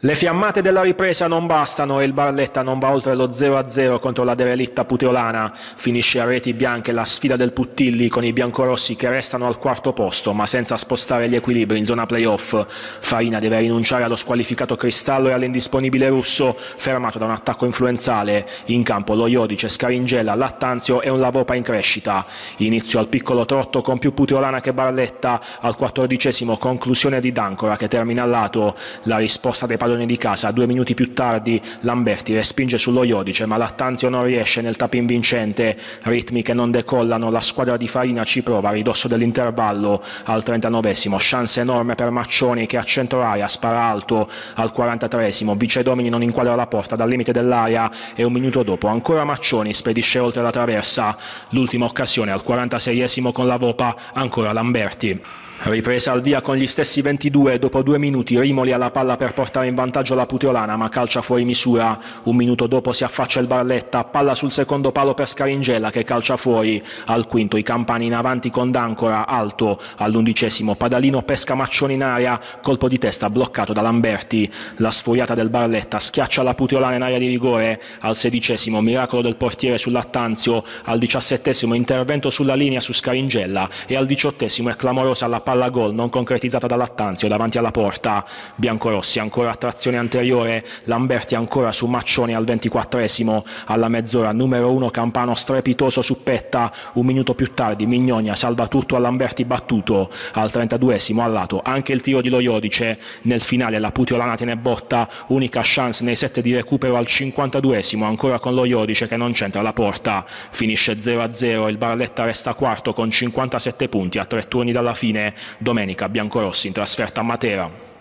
Le fiammate della ripresa non bastano e il Barletta non va oltre lo 0-0 contro la derelitta puteolana. Finisce a reti bianche la sfida del Puttilli con i biancorossi che restano al quarto posto ma senza spostare gli equilibri in zona playoff. Farina deve rinunciare allo squalificato Cristallo e all'indisponibile Russo, fermato da un attacco influenzale. In campo lo Iodice, Scaringella, Lattanzio e un Lavopa in crescita. Inizio al piccolo trotto con più puteolana che Barletta, al 14° conclusione di D'Ancora che termina a lato. La risposta dei di casa 2 minuti più tardi. Lamberti respinge sullo Iodice ma Lattanzio non riesce nel tap-in vincente. Ritmi che non decollano, la squadra di Farina ci prova a ridosso dell'intervallo. Al 39° chance enorme per Maccioni che a centro area spara alto. Al 43° Vicedomini non inquadra la porta dal limite dell'area e un minuto dopo ancora Maccioni spedisce oltre la traversa. L'ultima occasione al 46° con Lavopa, ancora Lamberti. Ripresa al via con gli stessi 22, dopo 2 minuti Rimoli alla palla per portare in vantaggio la puteolana ma calcia fuori misura. Un minuto dopo si affaccia il Barletta, palla sul secondo palo per Scaringella che calcia fuori. Al 5° i campani in avanti con D'Ancora alto. All'11° Padalino pesca Maccioni in area, colpo di testa bloccato da Lamberti. La sfuriata del Barletta schiaccia la puteolana in area di rigore. Al 16° miracolo del portiere su Lattanzio. Al 17° intervento sulla linea su Scaringella e al 18° è clamorosa la palla gol non concretizzata da Lattanzio davanti alla porta. Biancorossi ancora a trazione anteriore, Lamberti ancora su Maccioni al 24°. Alla mezz'ora numero 1 campano strepitoso su Petta. Un minuto più tardi Mignogna salva tutto a Lamberti battuto. Al 32° a lato anche il tiro di Lo Iodice. Nel finale la puteolana tiene botta, unica chance nei 7 di recupero al 52°, ancora con Lo Iodice che non c'entra la porta. Finisce 0-0, il Barletta resta quarto con 57 punti a 3 turni dalla fine. Domenica biancorossi in trasferta a Matera.